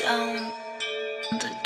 sound.